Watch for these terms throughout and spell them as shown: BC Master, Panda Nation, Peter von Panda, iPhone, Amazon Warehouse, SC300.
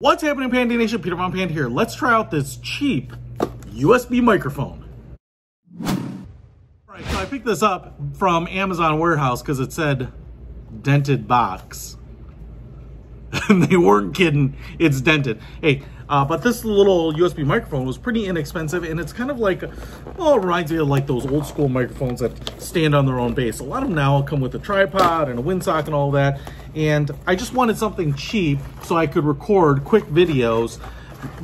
What's happening, Panda Nation? Peter von Panda here. Let's try out this cheap USB microphone. All right, so I picked this up from Amazon Warehouse because it said dented box. And they weren't kidding, it's dented. Hey, but this little USB microphone was pretty inexpensive, and it's kind of like, well, it reminds me of like those old school microphones that stand on their own base. A lot of them now come with a tripod and a windsock and all that. And I just wanted something cheap so I could record quick videos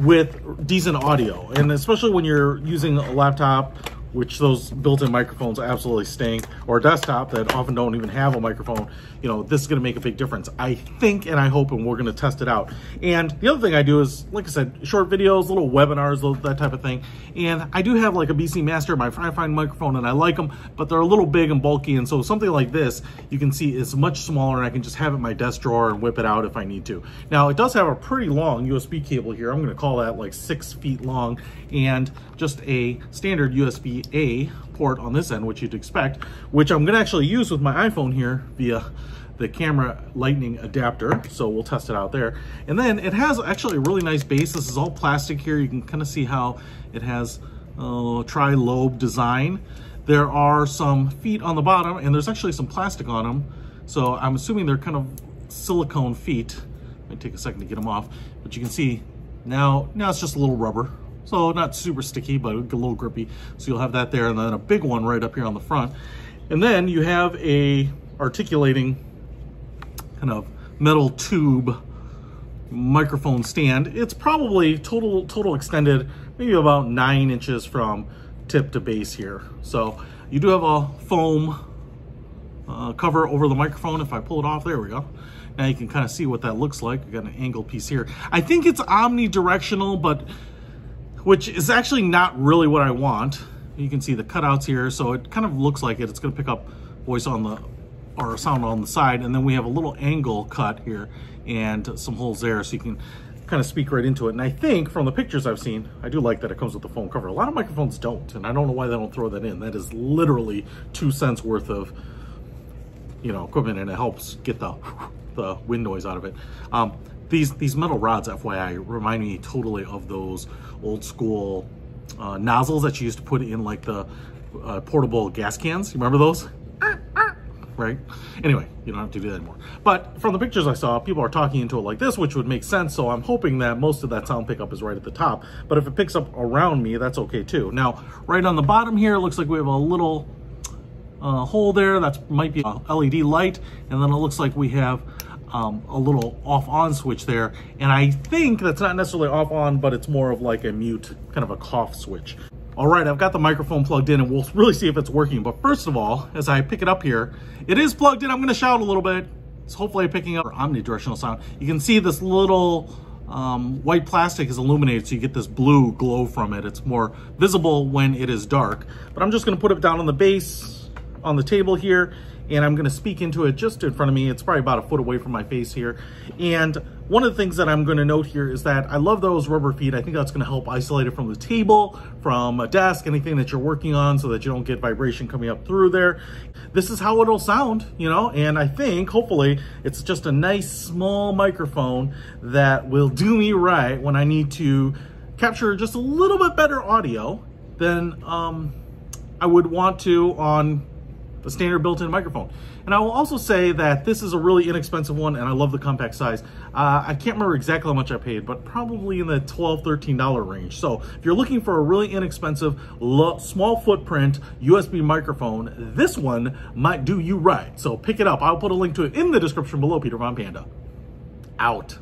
with decent audio. And especially when you're using a laptop, which those built-in microphones absolutely stink, or a desktop that often don't even have a microphone, you know, this is gonna make a big difference, I think, and I hope, and we're gonna test it out. And the other thing I do is, like I said, short videos, little webinars, that type of thing. And I do have like a BC Master, my fine microphone, and I like them, but they're a little big and bulky, and so something like this, you can see is much smaller, and I can just have it in my desk drawer and whip it out if I need to. Now, it does have a pretty long USB cable here. I'm gonna call that like 6 feet long, and just a standard USB A port on this end, which you'd expect, which I'm gonna actually use with my iPhone here via the camera lightning adapter, so we'll test it out there. And then it has actually a really nice base. This is all plastic here. You can kind of see how it has tri-lobe design. There are some feet on the bottom, and there's actually some plastic on them, so I'm assuming they're kind of silicone feet. It might take a second to get them off, but you can see now it's just a little rubber. So not super sticky, but a little grippy. So you'll have that there, and then a big one right up here on the front. And then you have a articulating kind of metal tube microphone stand. It's probably total extended, maybe about 9 inches from tip to base here. So you do have a foam cover over the microphone. If I pull it off, there we go. Now you can kind of see what that looks like. We've got an angle piece here. I think it's omnidirectional, but which is actually not really what I want. You can see the cutouts here, so it kind of looks like it's gonna pick up voice on the, or sound on the side, and then we have a little angle cut here and some holes there, so you can kind of speak right into it. And I think from the pictures I've seen, I do like that it comes with the foam cover. A lot of microphones don't, and I don't know why they don't throw that in. That is literally 2 cents worth of, you know, equipment, and it helps get the wind noise out of it. These metal rods, FYI, remind me totally of those old school nozzles that you used to put in like the portable gas cans. You remember those? Right? Anyway, you don't have to do that anymore. But from the pictures I saw, people are talking into it like this, which would make sense. So I'm hoping that most of that sound pickup is right at the top. But if it picks up around me, that's okay too. Now, right on the bottom here, it looks like we have a little hole there. That might be an LED light. And then it looks like we have a little off-on switch there, and I think that's not necessarily off-on, but it's more of like a mute, kind of a cough switch. All right, I've got the microphone plugged in, and we'll really see if it's working. But first of all, as I pick it up here, it is plugged in. I'm gonna shout a little bit. It's hopefully picking up omnidirectional sound. You can see this little white plastic is illuminated, so you get this blue glow from it. It's more visible when it is dark. But I'm just gonna put it down on the base, on the table here, and I'm gonna speak into it just in front of me. It's probably about a foot away from my face here. And one of the things that I'm gonna note here is that I love those rubber feet. I think that's gonna help isolate it from the table, from a desk, anything that you're working on, so that you don't get vibration coming up through there. This is how it'll sound, you know? And I think, hopefully, it's just a nice small microphone that will do me right when I need to capture just a little bit better audio than I would want to on the standard built-in microphone. And I will also say that this is a really inexpensive one, and I love the compact size. I can't remember exactly how much I paid, but probably in the $12, $13 range. So if you're looking for a really inexpensive, small footprint USB microphone, this one might do you right. So pick it up. I'll put a link to it in the description below. Peter von Panda, out.